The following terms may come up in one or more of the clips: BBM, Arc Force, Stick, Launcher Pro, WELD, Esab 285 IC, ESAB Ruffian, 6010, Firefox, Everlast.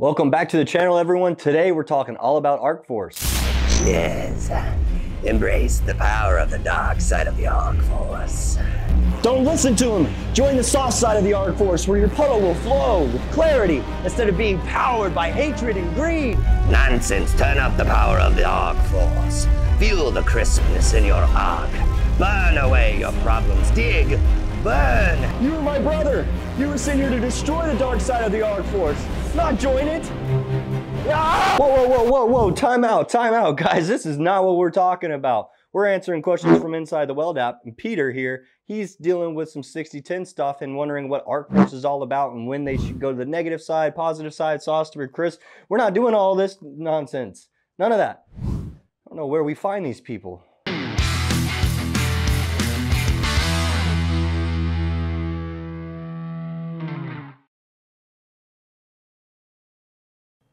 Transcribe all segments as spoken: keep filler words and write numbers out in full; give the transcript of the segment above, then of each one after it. Welcome back to the channel, everyone. Today we're talking all about Arc Force. Yes, embrace the power of the dark side of the Arc Force. Don't listen to him. Join the soft side of the Arc Force, where your puddle will flow with clarity instead of being powered by hatred and greed. Nonsense. Turn up the power of the Arc Force. Feel the crispness in your arc. Burn away your problems. Dig. Burn. You were my brother. You were sent here to destroy the dark side of the Arc Force, not join it. Ah! Whoa, whoa, whoa, whoa, whoa. Time out. Time out, guys. This is not what we're talking about. We're answering questions from inside the WELD app, and Peter here, he's dealing with some sixty ten stuff and wondering what Arc Force is all about and when they should go to the negative side, positive side, sauce to Chris. We're not doing all this nonsense. None of that. I don't know where we find these people.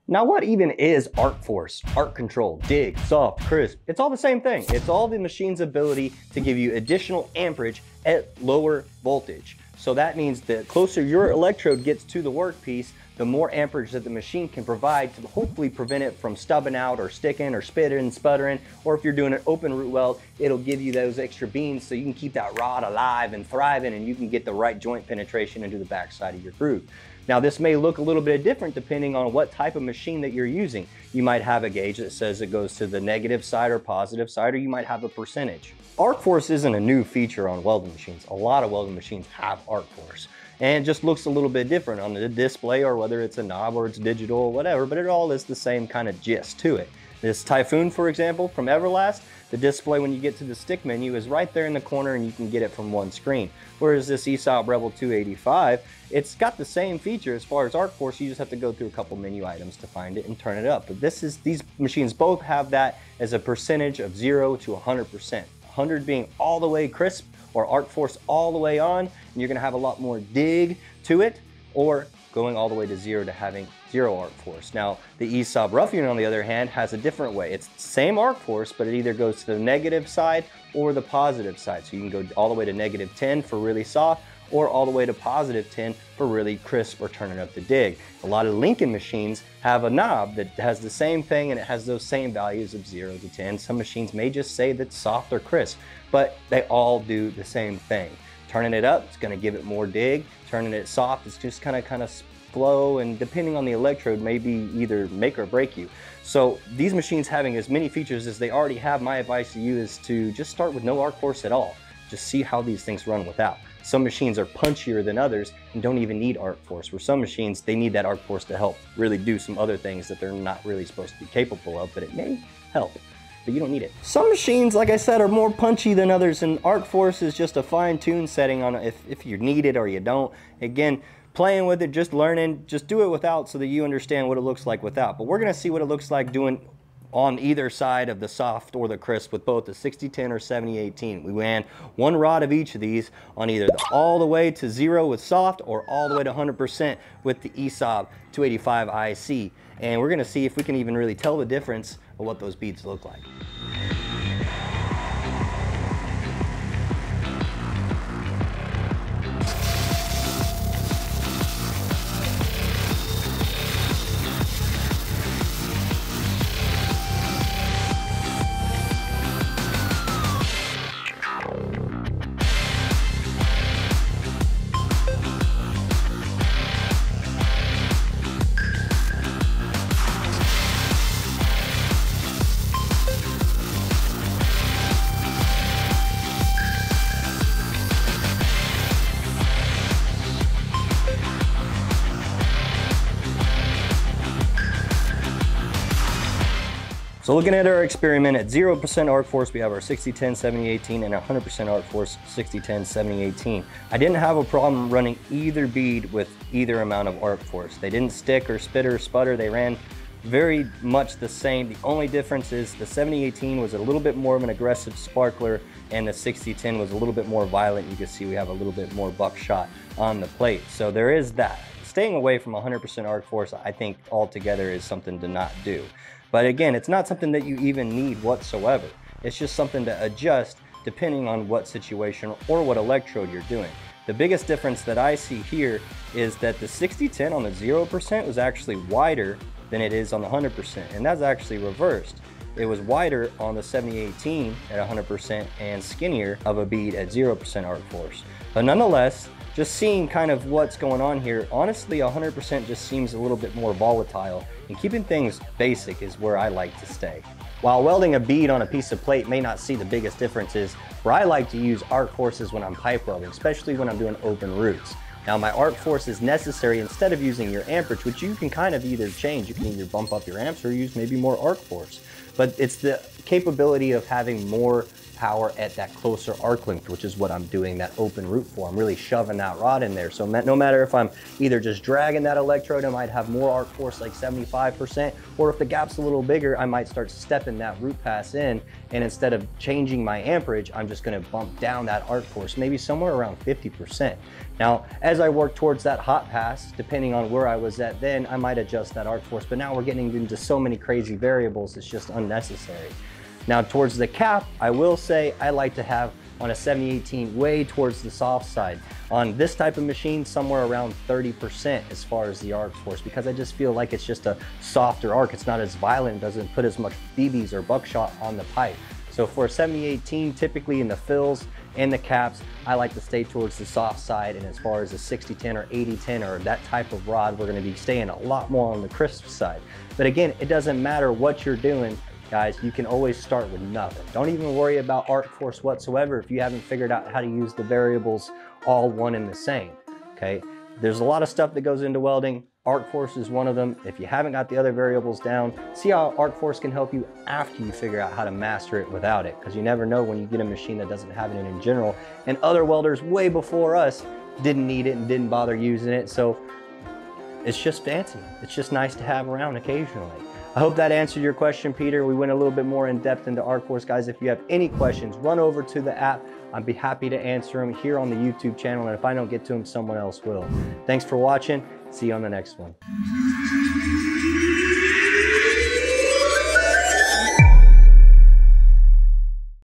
Now, what even is Arc Force, Arc Control, Dig, Soft, Crisp? It's all the same thing. It's all the machine's ability to give you additional amperage at lower voltage. So that means the closer your electrode gets to the workpiece, the more amperage that the machine can provide to hopefully prevent it from stubbing out or sticking or spitting, sputtering, or if you're doing an open root weld, it'll give you those extra beams so you can keep that rod alive and thriving and you can get the right joint penetration into the backside of your groove. Now, this may look a little bit different depending on what type of machine that you're using. You might have a gauge that says it goes to the negative side or positive side, or you might have a percentage. Arc Force isn't a new feature on welding machines. A lot of welding machines have Arc Force, and it just looks a little bit different on the display, or whether it's a knob or it's digital or whatever, but it all is the same kind of gist to it. This Typhoon, for example, from Everlast, the display when you get to the stick menu is right there in the corner and you can get it from one screen. Whereas this ESOP Rebel two eighty-five, it's got the same feature as far as Arc Force, you just have to go through a couple menu items to find it and turn it up. But this is, these machines both have that as a percentage of zero to one hundred percent. one hundred being all the way crisp, or Arc Force all the way on, and you're gonna have a lot more dig to it, or going all the way to zero to having zero Arc Force. Now, the ESAB Ruffian, on the other hand, has a different way. It's the same Arc Force, but it either goes to the negative side or the positive side. So you can go all the way to negative ten for really soft, or all the way to positive ten for really crisp or turning up the dig. A lot of Lincoln machines have a knob that has the same thing and it has those same values of zero to ten. Some machines may just say that's soft or crisp, but they all do the same thing. Turning it up, it's gonna give it more dig. Turning it soft, it's just kinda, kinda flow, and depending on the electrode, maybe either make or break you. So these machines having as many features as they already have, my advice to you is to just start with no Arc Force at all. Just see how these things run without. Some machines are punchier than others and don't even need Arc Force. For some machines, they need that Arc Force to help really do some other things that they're not really supposed to be capable of, but it may help. But you don't need it. Some machines, like I said, are more punchy than others, and Arc Force is just a fine-tuned setting on if, if you need it or you don't. Again, playing with it, just learning, just do it without so that you understand what it looks like without. But we're gonna see what it looks like doing on either side of the soft or the crisp with both the sixty ten or seventy eighteen. We ran one rod of each of these on either the, all the way to zero with soft or all the way to one hundred percent with the ESAB two eighty-five I C. And we're gonna see if we can even really tell the difference of what those beads look like. So looking at our experiment, at zero percent Arc Force, we have our sixty ten, seventy eighteen, and one hundred percent Arc Force, sixty ten, seventy eighteen. I didn't have a problem running either bead with either amount of Arc Force. They didn't stick or spit or sputter. They ran very much the same. The only difference is the seventy eighteen was a little bit more of an aggressive sparkler, and the sixty ten was a little bit more violent. You can see we have a little bit more buckshot on the plate. So there is that. Staying away from one hundred percent Arc Force, I think altogether is something to not do. But again, it's not something that you even need whatsoever. It's just something to adjust depending on what situation or what electrode you're doing. The biggest difference that I see here is that the sixty ten on the zero percent was actually wider than it is on the one hundred percent, and that's actually reversed. It was wider on the seventy eighteen at one hundred percent and skinnier of a bead at zero percent Arc Force. But nonetheless, just seeing kind of what's going on here, honestly one hundred percent just seems a little bit more volatile, and keeping things basic is where I like to stay. While welding a bead on a piece of plate may not see the biggest differences, where I like to use Arc Forces when I'm pipe welding, especially when I'm doing open roots. Now my Arc Force is necessary instead of using your amperage, which you can kind of either change. You can either bump up your amps or use maybe more Arc Force. But it's the capability of having more power at that closer arc length, which is what I'm doing that open root for. I'm really shoving that rod in there. So no matter if I'm either just dragging that electrode, I might have more Arc Force like seventy-five percent, or if the gap's a little bigger, I might start stepping that root pass in, and instead of changing my amperage, I'm just gonna bump down that Arc Force, maybe somewhere around fifty percent. Now, as I work towards that hot pass, depending on where I was at then, I might adjust that Arc Force, but now we're getting into so many crazy variables, it's just unnecessary. Now towards the cap, I will say I like to have on a seventy eighteen way towards the soft side. On this type of machine, somewhere around thirty percent as far as the Arc Force, because I just feel like it's just a softer arc. It's not as violent, doesn't put as much B Bs or buckshot on the pipe. So for a seventy eighteen, typically in the fills and the caps, I like to stay towards the soft side, and as far as a sixty ten or eighty ten or that type of rod, we're gonna be staying a lot more on the crisp side. But again, it doesn't matter what you're doing, guys, you can always start with nothing. Don't even worry about Arc Force whatsoever if you haven't figured out how to use the variables all one and the same, okay? There's a lot of stuff that goes into welding. Arc Force is one of them. If you haven't got the other variables down, see how Arc Force can help you after you figure out how to master it without it, because you never know when you get a machine that doesn't have it in general, and other welders way before us didn't need it and didn't bother using it, so it's just fancy. It's just nice to have around occasionally. I hope that answered your question, Peter. We went a little bit more in depth into Arc Force. Guys, if you have any questions, run over to the app. I'd be happy to answer them here on the YouTube channel. And if I don't get to them, someone else will. Thanks for watching. See you on the next one.